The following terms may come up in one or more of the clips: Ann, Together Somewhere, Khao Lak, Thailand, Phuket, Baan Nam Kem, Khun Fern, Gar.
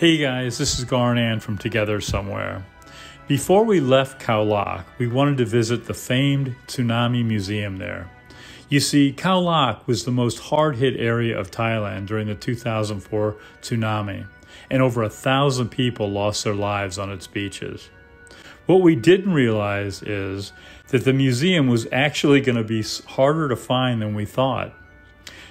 Hey guys, this is Gar and Ann from Together Somewhere. Before we left Khao Lak, we wanted to visit the famed Tsunami Museum there. You see, Khao Lak was the most hard-hit area of Thailand during the 2004 tsunami, and over 1,000 people lost their lives on its beaches. What we didn't realize is that the museum was actually going to be harder to find than we thought.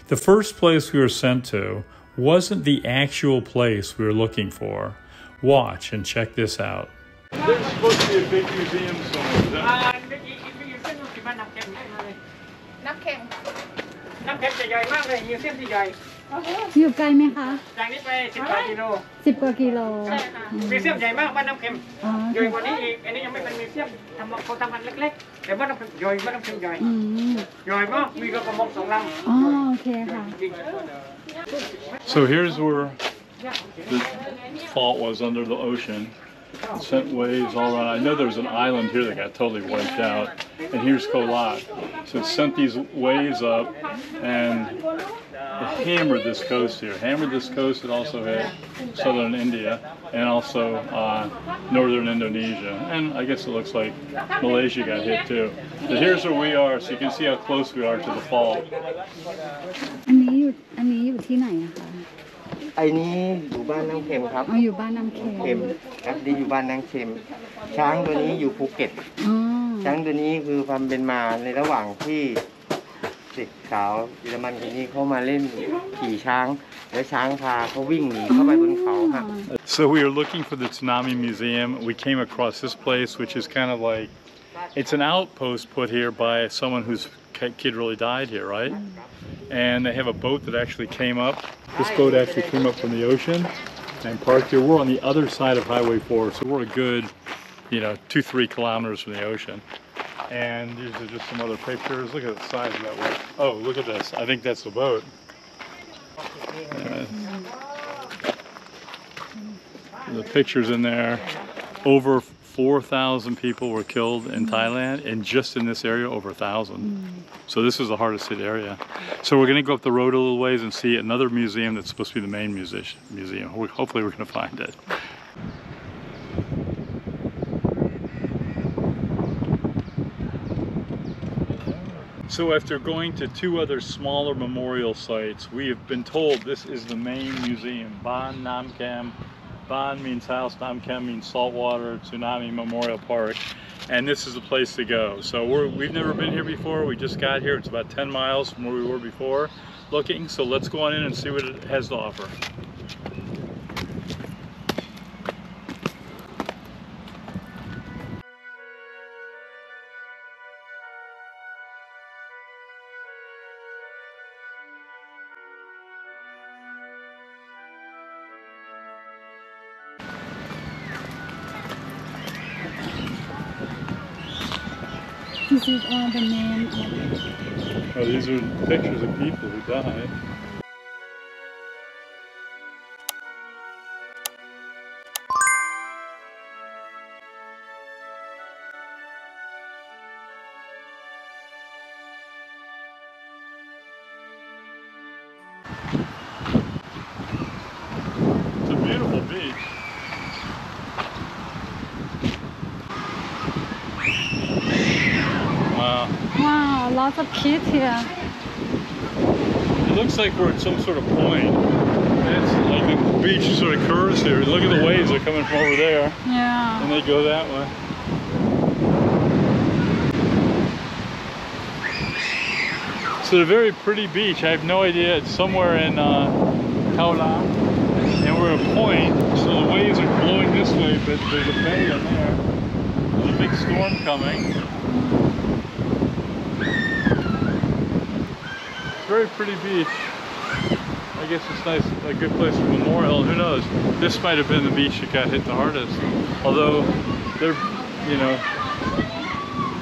The first place we were sent to wasn't the actual place we were looking for. Watch and check this out. There's supposed to be a big museum somewhere, is that? So here's where the fault was under the ocean. It sent waves all around. I know there's an island here that got totally wiped out, and here's Khao Lak. So it sent these waves up, and it hammered this coast here. Hammered this coast. It also hit southern India, and also northern Indonesia, and I guess it looks like Malaysia got hit too. But here's where we are, so you can see how close we are to the fault. So we are looking for the Tsunami Museum. We came across this place, which is kind of like, it's an outpost put here by someone whose kid really died here, right? And they have a boat that actually came up. This boat actually came up from the ocean and parked here. We're on the other side of Highway 4, so we're a good, 2-3 kilometers from the ocean. And these are just some other pictures. Look at the size of that one. Oh, look at this. I think that's the boat. The pictures in there. Over 4,000 people were killed in Thailand, and just in this area, over 1,000. So this is the hardest hit area. So we're going to go up the road a little ways and see another museum that's supposed to be the main museum. Hopefully we're going to find it. So after going to two other smaller memorial sites, we have been told this is the main museum, Baan Nam Kem. Baan means house, Nam Kem means saltwater, Tsunami Memorial Park, and this is the place to go. So we've never been here before, we just got here. It's about 10 miles from where we were before looking, so let's go on in and see what it has to offer. This is all the name of it. Oh, these are pictures of people who died. It's a beautiful beach. Wow, lots of kids here. It looks like we're at some sort of point. It's like the beach sort of curves here. Look at the waves that are coming from over there. Yeah. And they go that way. So a very pretty beach. I have no idea. It's somewhere in Khao Lak. And we're at a point, so the waves are blowing this way, but there's a bay up there. There's a big storm coming. Very pretty beach. I guess it's nice, a good place for memorial. Who knows? This might have been the beach that got hit the hardest. Although there,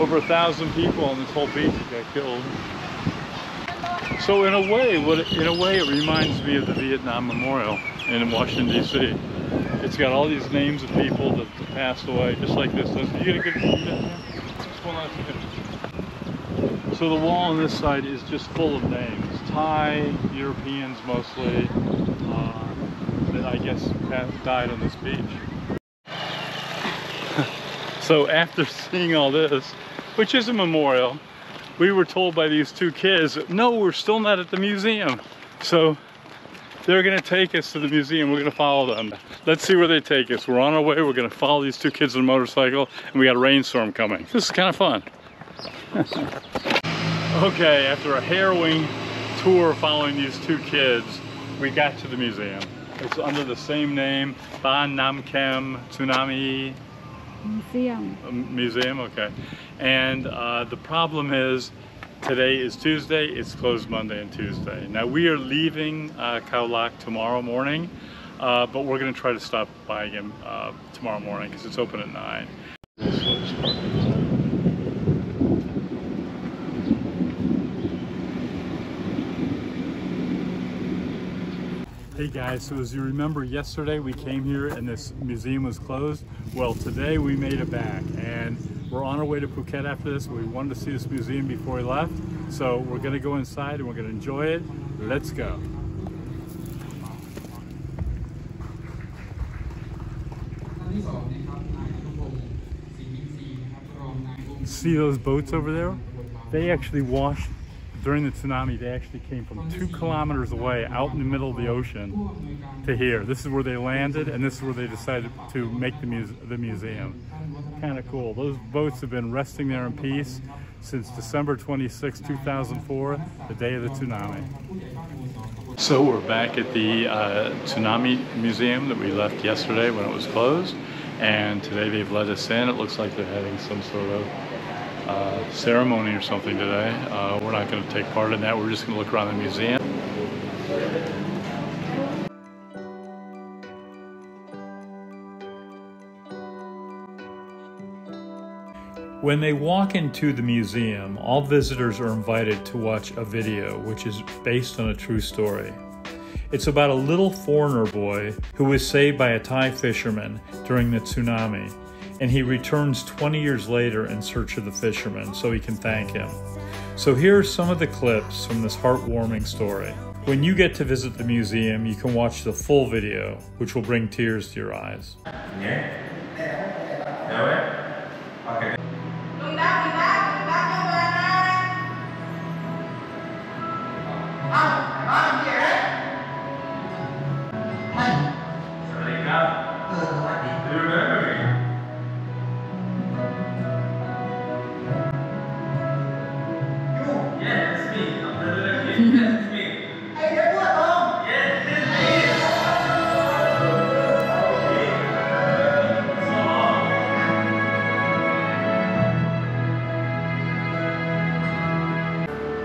over 1,000 people on this whole beach got killed. So in a way, it reminds me of the Vietnam Memorial in Washington D.C. It's got all these names of people that passed away, just like this. You get a good view down here? What's going on here? So the wall on this side is just full of names. Thai, Europeans mostly, the I guess died on this beach. So after seeing all this, which is a memorial, we were told by these two kids, no, we're still not at the museum. So they're gonna take us to the museum. We're gonna follow them. Let's see where they take us. We're on our way. We're gonna follow these two kids on a motorcycle, and we got a rainstorm coming. This is kind of fun. Okay, after a harrowing tour following these two kids, we got to the museum. It's under the same name, Baan Nam Kem Tsunami Museum. Museum, okay. And the problem is, today is Tuesday, it's closed Monday and Tuesday. Now we are leaving Khao Lak tomorrow morning, but we're gonna try to stop by again tomorrow morning because it's open at 9. Hey guys, so as you remember, yesterday we came here and this museum was closed. Well, today we made it back and we're on our way to Phuket after this. We wanted to see this museum before we left. So we're gonna go inside and we're gonna enjoy it. Let's go. See those boats over there? They actually washed during the tsunami. They actually came from 2 kilometers away out in the middle of the ocean to here. This is where they landed and this is where they decided to make the museum. Kind of cool. Those boats have been resting there in peace since December 26, 2004, the day of the tsunami. So we're back at the tsunami museum that we left yesterday when it was closed, and today they've let us in. It looks like they're having some sort of ceremony or something today. We're not going to take part in that. We're just going to look around the museum. When they walk into the museum, all visitors are invited to watch a video which is based on a true story. It's about a little foreigner boy who was saved by a Thai fisherman during the tsunami, and he returns 20 years later in search of the fisherman so he can thank him. So here are some of the clips from this heartwarming story. When you get to visit the museum, you can watch the full video, which will bring tears to your eyes. Okay.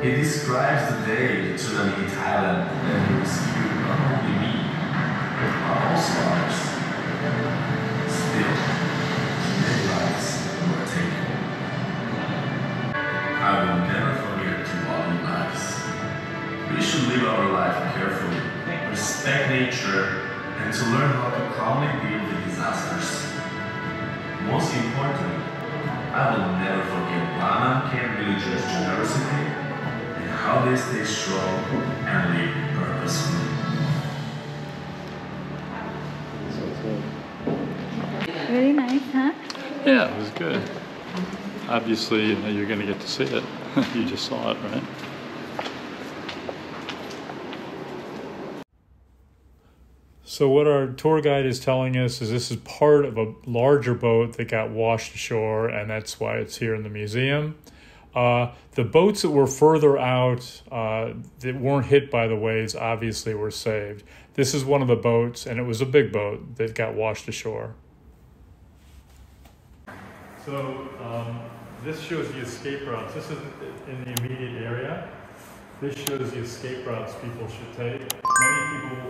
He describes the day the tsunami hit Thailand and he rescued not only me, but also others. Still, many lives were taken. I will never forget the modern lives. We should live our life carefully, respect nature, and to learn how to calmly deal with disasters. Most important, I will never forget Baan Nam Kem villagers' generosity, how they stay strong and live purposefully. Very nice, huh? Yeah, it was good. Obviously, you know, you're going to get to see it. You just saw it, right? So what our tour guide is telling us is this is part of a larger boat that got washed ashore, and that's why it's here in the museum. The boats that were further out that weren't hit by the waves obviously were saved. This is one of the boats, and it was a big boat that got washed ashore. So this shows the escape routes. This is in the immediate area. This shows the escape routes people should take. Many people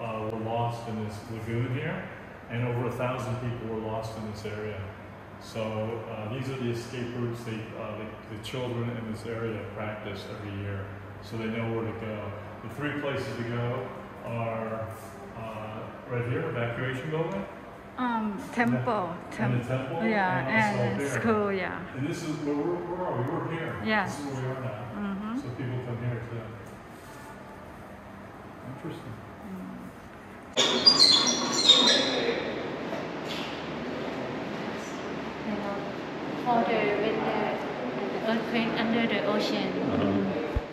were lost in this lagoon here, and over 1,000 people were lost in this area. So these are the escape routes the children in this area practice every year, so they know where to go. The 3 places to go are right here, evacuation building, temple, and the temple, yeah, and school, yeah. And this is where are we? We're here. Yes. This is where we are now. Mm-hmm. So people come here too. Interesting. Mm. powder with the earthquake under the ocean.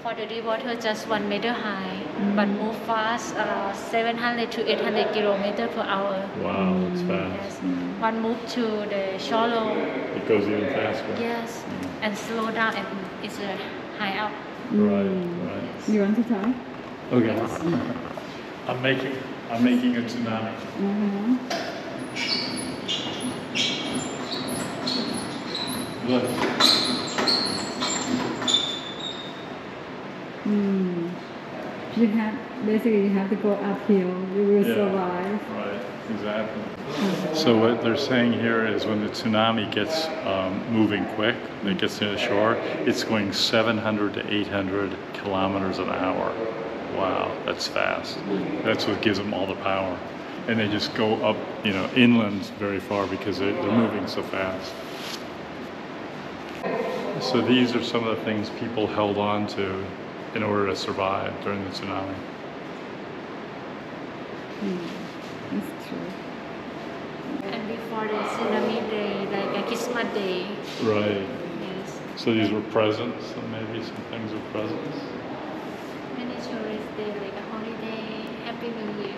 For the deep water, just 1 meter high, but move fast around 700 to 800 kilometers per hour. Wow, it's fast. Yes. One move to the shallow. It goes even faster. Yes, and slow down, and it's high up. Right. Yes. You want to try? Okay. Yes. I'm making a tsunami. Look. You have basically to go uphill. You will survive. Right, exactly. So what they're saying here is when the tsunami gets moving quick, and it gets near the shore, it's going 700 to 800 kilometers an hour. Wow, that's fast. That's what gives them all the power. And they just go up, you know, inland very far because they're moving so fast. So these are some of the things people held on to in order to survive during the tsunami. That's true. And before the tsunami day, like a Kismat day. Right. Yes. So these were presents, so maybe some things were presents. Many tourists, they like a holiday, Happy New Year's.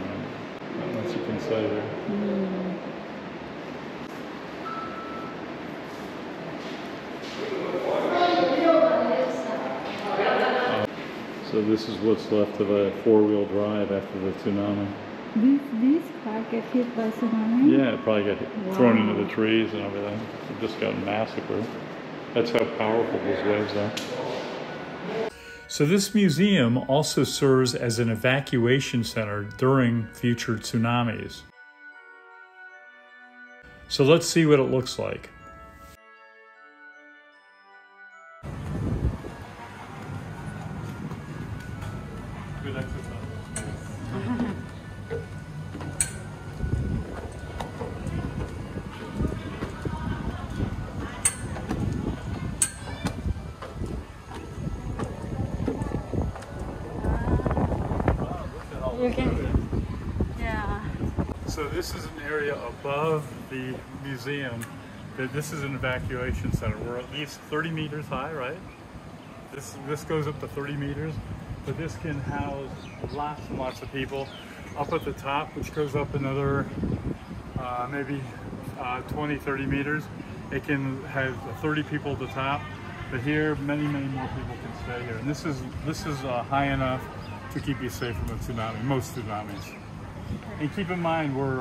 Right. Not much you can say there. So this is what's left of a four-wheel drive after the tsunami. This car got hit by tsunami? Yeah, it probably got thrown into the trees and everything. It just got massacred. That's how powerful those waves are. So this museum also serves as an evacuation center during future tsunamis. So let's see what it looks like. So this is an area above the museum. This is an evacuation center. We're at least 30 meters high, right? This goes up to 30 meters, but this can house lots and lots of people. Up at the top, which goes up another maybe 20, 30 meters, it can have 30 people at the top. But here, many, many more people can stay here. And this is high enough to keep you safe from a tsunami, most tsunamis. And keep in mind, we're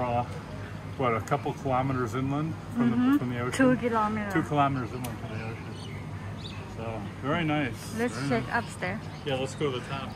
what, a couple kilometers inland from the ocean. 2 kilometers. 2 kilometers inland from the ocean. So very nice. Let's check upstairs. Yeah, let's go to the top.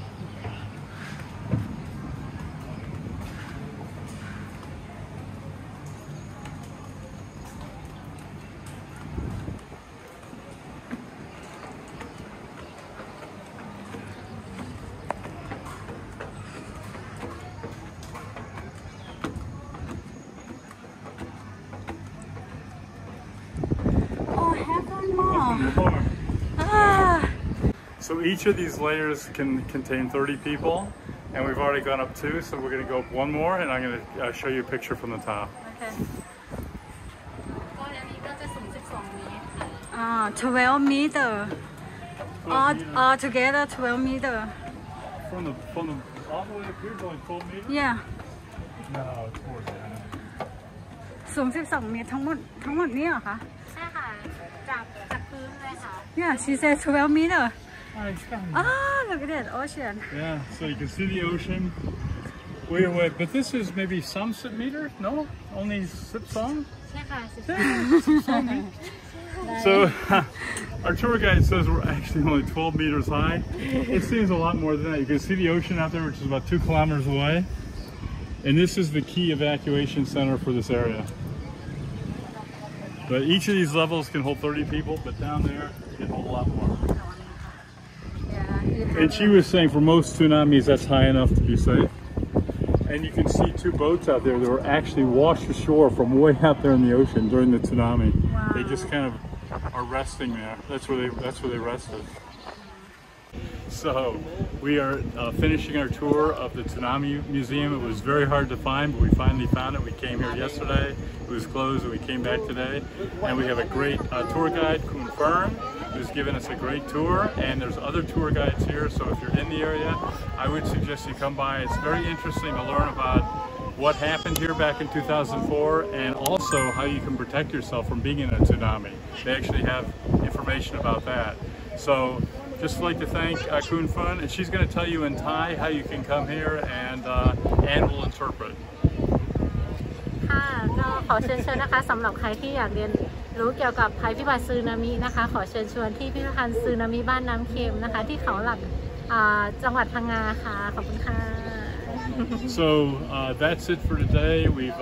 So each of these layers can contain 30 people, and we've already gone up 2, so we're going to go up 1 more, and I'm going to show you a picture from the top. Okay. 12 meters. All together, 12 meters. From the all the way up here, going 12 meters? Yeah. No, it's more than that. 12 meters, all of this? Yeah, she said 12 meters. Ah, look at that ocean. Yeah, so you can see the ocean way away. But this is maybe some meter? No? Only Sipsong? So our tour guide says we're actually only 12 meters high. It seems a lot more than that. You can see the ocean out there, which is about 2 kilometers away. And this is the key evacuation center for this area. But each of these levels can hold 30 people, but down there it can hold a lot more. And she was saying for most tsunamis that's high enough to be safe. And you can see 2 boats out there that were actually washed ashore from way out there in the ocean during the tsunami. Wow. They just kind of are resting there. That's where they rested. So we are finishing our tour of the Tsunami Museum. It was very hard to find, but we finally found it. We came here yesterday. It was closed, and we came back today. And we have a great tour guide, Khun Fern, who's given us a great tour. And there's other tour guides here, so if you're in the area, I would suggest you come by. It's very interesting to learn about what happened here back in 2004, and also how you can protect yourself from being in a tsunami. They actually have information about that. So just like to thank Khun Fern, and she's going to tell you in Thai how you can come here, and Ann will interpret. ค่ะก็ขอเชิญชวนนะคะสำหรับใครที่อยากเรียนรู้เกี่ยวกับภัยพิบัติสึนามินะคะขอเชิญชวนที่พิพิธภัณฑ์สึนามิบ้านน้ำเค็มนะคะที่เขาหลักจังหวัดพังงาค่ะขอบคุณค่ะ So that's it for today. We've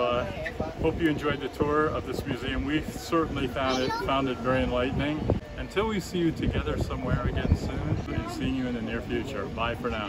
hope you enjoyed the tour of this museum. We certainly found it very enlightening. Until we see you together somewhere again soon, and seeing you in the near future. Bye for now.